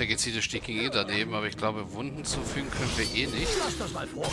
Der gezielte Stick ging eh daneben, aber ich glaube, Wunden zufügen können wir eh nicht. Lass das mal vor.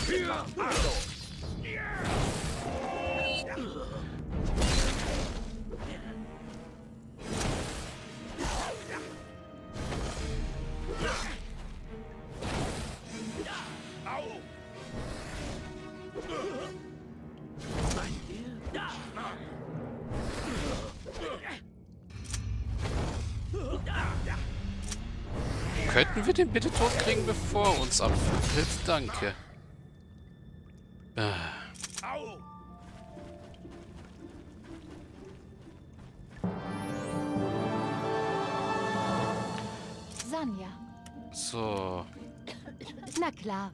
Könnten wir den bitte tot kriegen, bevor er uns abfällt? Danke. Sonja. So. Na klar.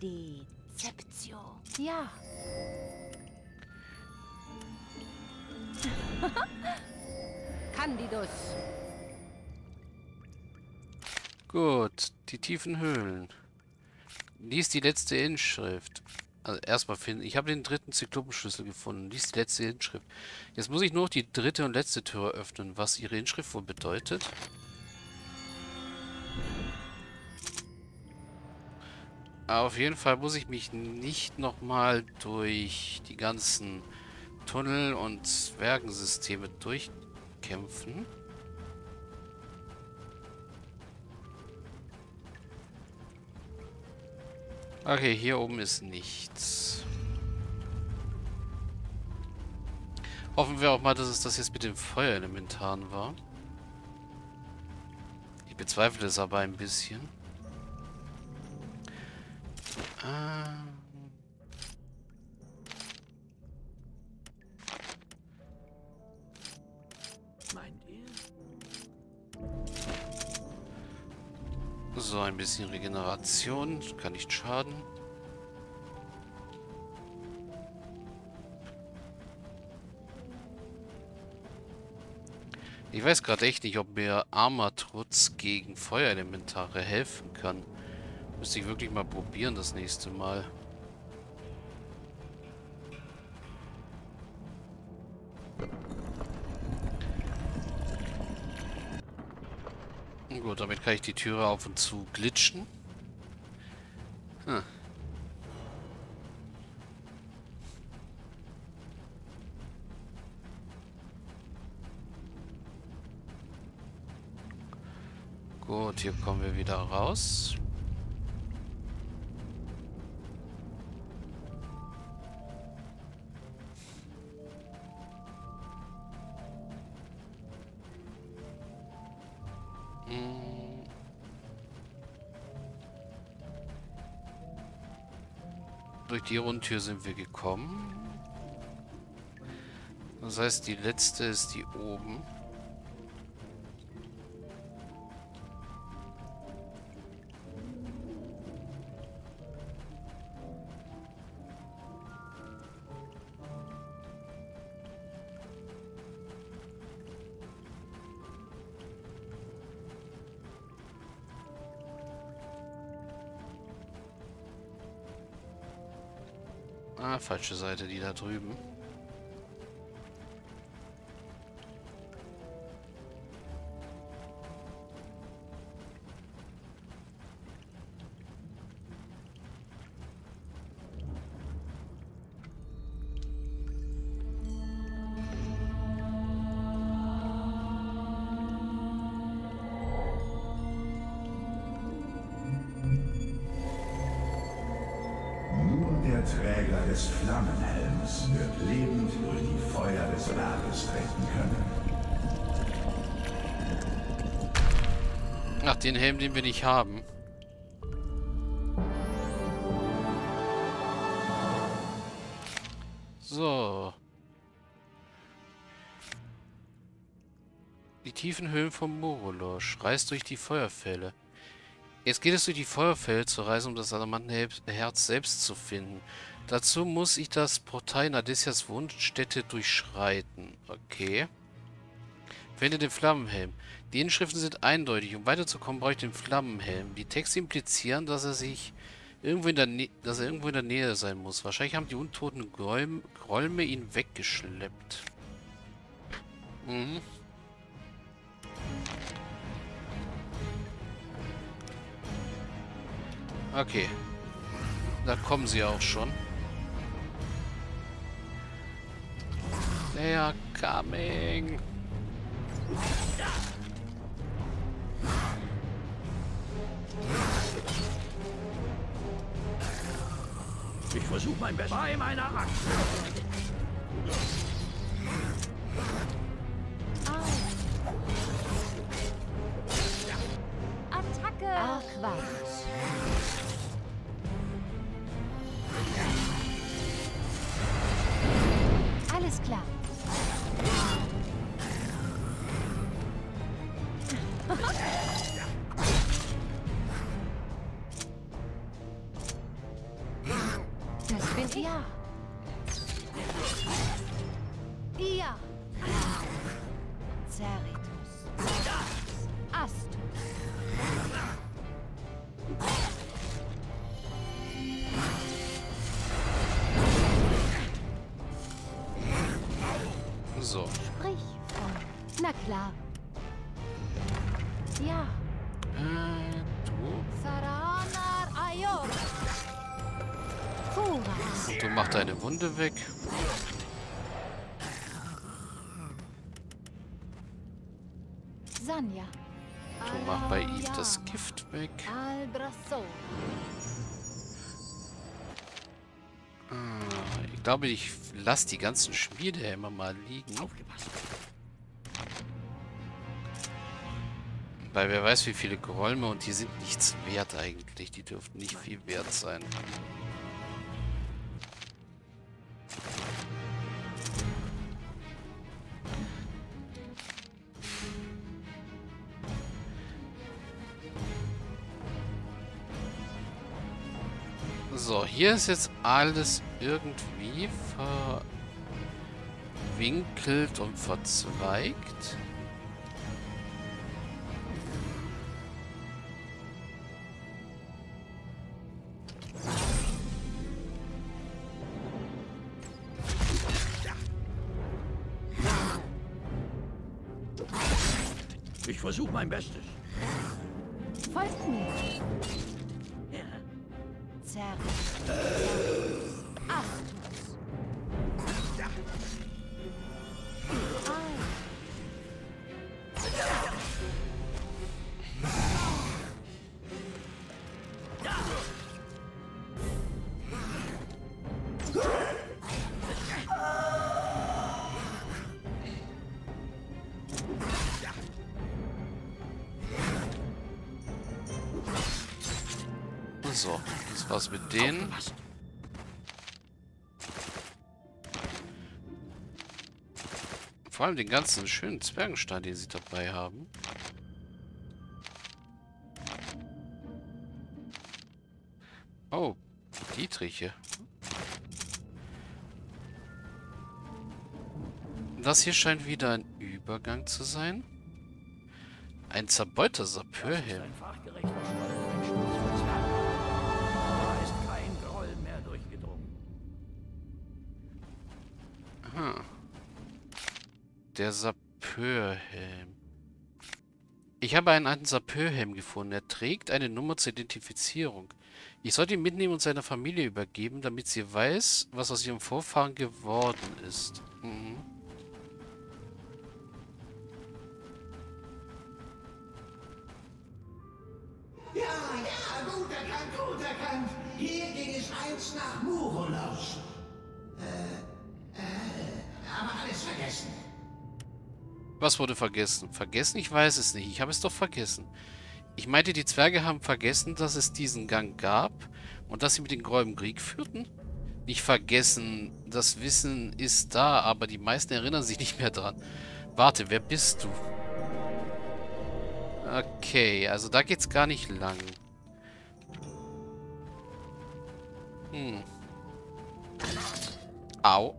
Dezeption. Ja. Candidus. Gut, die tiefen Höhlen. Lies die letzte Inschrift. Also erstmal finden. Ich habe den dritten Zyklopenschlüssel gefunden. Lies die letzte Inschrift. Jetzt muss ich nur noch die dritte und letzte Tür öffnen, was ihre Inschrift wohl bedeutet. Aber auf jeden Fall muss ich mich nicht nochmal durch die ganzen Tunnel und Zwergensysteme durchkämpfen. Okay, hier oben ist nichts. Hoffen wir auch mal, dass es das jetzt mit den Feuerelementaren war. Ich bezweifle es aber ein bisschen. Meint ihr? So, ein bisschen Regeneration. Kann nicht schaden. Ich weiß gerade echt nicht, ob mir Armatrutz gegen Feuerelementare helfen kann. Müsste ich wirklich mal probieren das nächste Mal. Gut, damit kann ich die Türe auf und zu glitschen. Hm. Gut, hier kommen wir wieder raus. Durch die Rundtür sind wir gekommen. Das heißt, die letzte ist die oben. Ah, falsche Seite, die da drüben. Träger des Flammenhelms wird lebend durch die Feuer des Lages treten können. Ach, den Helm, den wir nicht haben. So. Die tiefen Höhlen vom Murolosch. Reist durch die Feuerfälle. Jetzt geht es durch die Feuerfälle zu reisen, um das Diamantenherz selbst zu finden. Dazu muss ich das Portal Nadias Wunschstätte durchschreiten. Okay. Finde den Flammenhelm. Die Inschriften sind eindeutig. Um weiterzukommen, brauche ich den Flammenhelm. Die Texte implizieren, dass er irgendwo in der Nähe sein muss. Wahrscheinlich haben die untoten Grolme ihn weggeschleppt. Mhm. Okay. Da kommen sie auch schon. They are coming. Ich versuche mein Bestes bei meiner Axt. Attacke. Ach, was. Alles klar. Ja. Zerritus. Astus. So. Sprich von. Na klar. Ja. Du machst deine Wunde weg. Du machst bei ihm das Gift weg. Ich glaube, ich lasse die ganzen Schmiedehelme mal liegen. Weil wer weiß, wie viele Grolme, und die sind nichts wert eigentlich. Die dürften nicht viel wert sein. So, hier ist jetzt alles irgendwie verwinkelt und verzweigt. Ich versuche mein Bestes. Folgt mir. So, das war's mit denen. Vor allem den ganzen schönen Zwergenstein, den sie dabei haben. Oh, Dietriche. Das hier scheint wieder ein Übergang zu sein. Ein zerbeulter Sappeurhelm. Der Sappeurhelm. Ich habe einen alten Sappeurhelm gefunden. Er trägt eine Nummer zur Identifizierung. Ich sollte ihn mitnehmen und seiner Familie übergeben, damit sie weiß, was aus ihrem Vorfahren geworden ist. Mhm. Ja, ja, gut erkannt, gut erkannt. Hier ging es eins nach Murulaus. Aber alles vergessen. Was wurde vergessen? Vergessen? Ich weiß es nicht. Ich habe es doch vergessen. Ich meinte, die Zwerge haben vergessen, dass es diesen Gang gab und dass sie mit den Gräuben Krieg führten. Nicht vergessen. Das Wissen ist da, aber die meisten erinnern sich nicht mehr dran. Warte, wer bist du? Okay, also da geht's gar nicht lang. Hm. Au.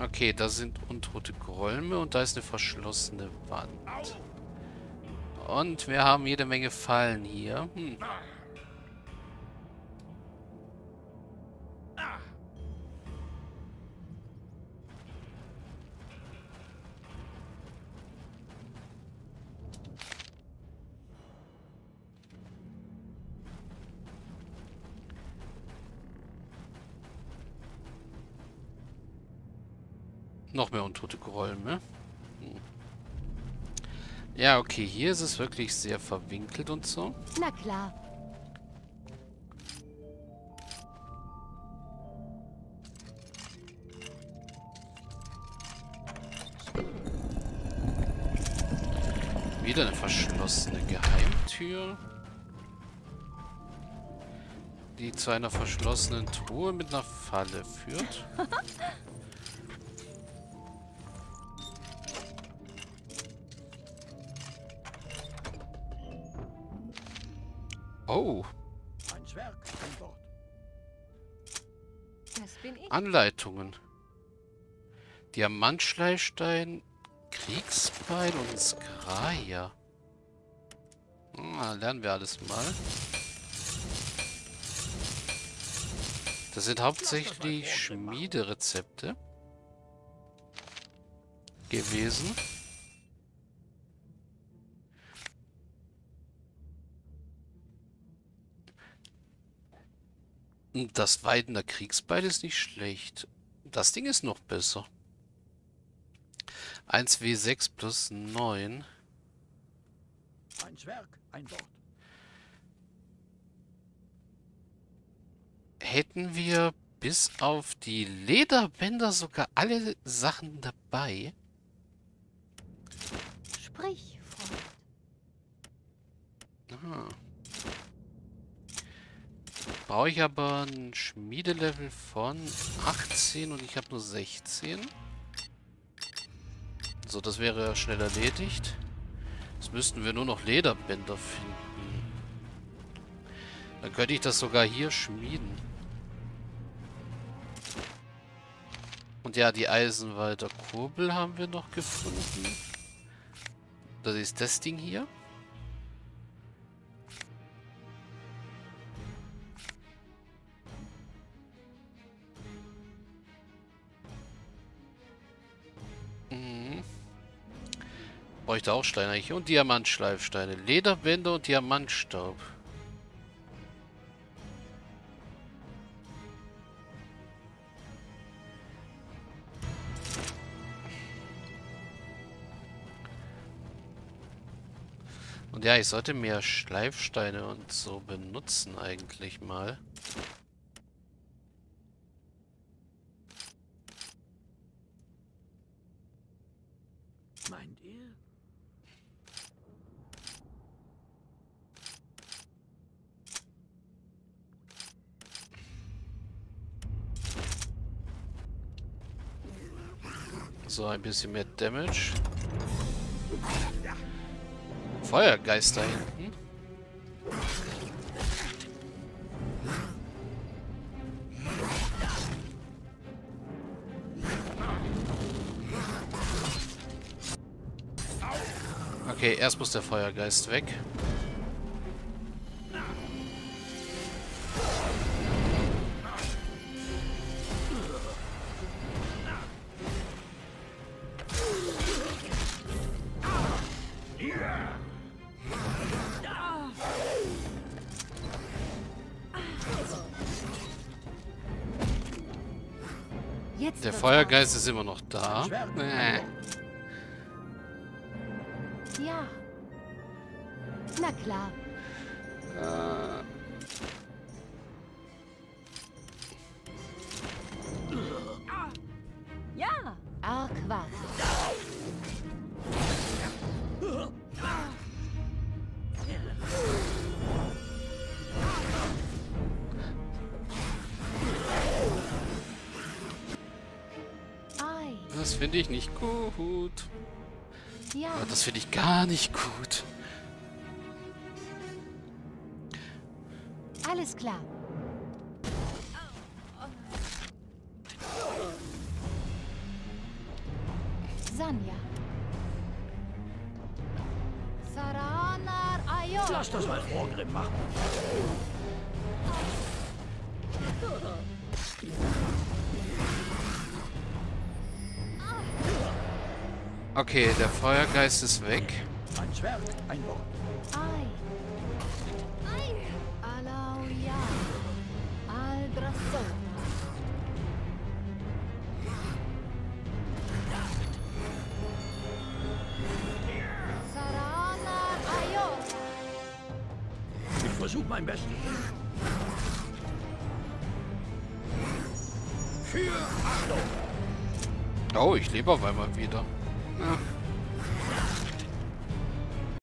Okay, da sind untote Grolme und da ist eine verschlossene Wand. Und wir haben jede Menge Fallen hier. Hm. Noch mehr untote Grolme. Hm. Ja, okay, hier ist es wirklich sehr verwinkelt und so. Na klar. Wieder eine verschlossene Geheimtür. Die zu einer verschlossenen Truhe mit einer Falle führt. Oh. Ein Zwerg an Bord. Das bin ich. Anleitungen. Diamantschleifstein, Kriegsbein und Skraja. Lernen wir alles mal. Das sind hauptsächlich Schmiederezepte gewesen. Und das Weiden der Kriegsbeide ist nicht schlecht. Das Ding ist noch besser. 1W6 plus 9. Ein Zwerg, ein Wort. Hätten wir bis auf die Lederbänder sogar alle Sachen dabei? Sprich, Freund. Ah. Brauche ich aber ein Schmiedelevel von 18 und ich habe nur 16. So, das wäre ja schnell erledigt. Jetzt müssten wir nur noch Lederbänder finden. Dann könnte ich das sogar hier schmieden. Und ja, die Eisenwalter Kurbel haben wir noch gefunden. Das ist das Ding hier. Bräuchte auch Steine eigentlich. Und Diamantschleifsteine. Lederbänder und Diamantstaub. Und ja, ich sollte mehr Schleifsteine und so benutzen eigentlich mal. Meint ihr? So, ein bisschen mehr Damage. Feuergeist da hinten. Okay, erst muss der Feuergeist weg. Der Feuergeist ist immer noch da. Ja. Na klar. Ja. Arg was. Das finde ich nicht gut. Ja. Das finde ich gar nicht gut. Alles klar. Sanja. Saranar Ayon. Lass das mal vor Grimm machen. Okay, der Feuergeist ist weg. Ein Schwert, ein Wort. versuche mein Bestes. Für Achtung! Oh, ich lebe auf einmal wieder. Ja.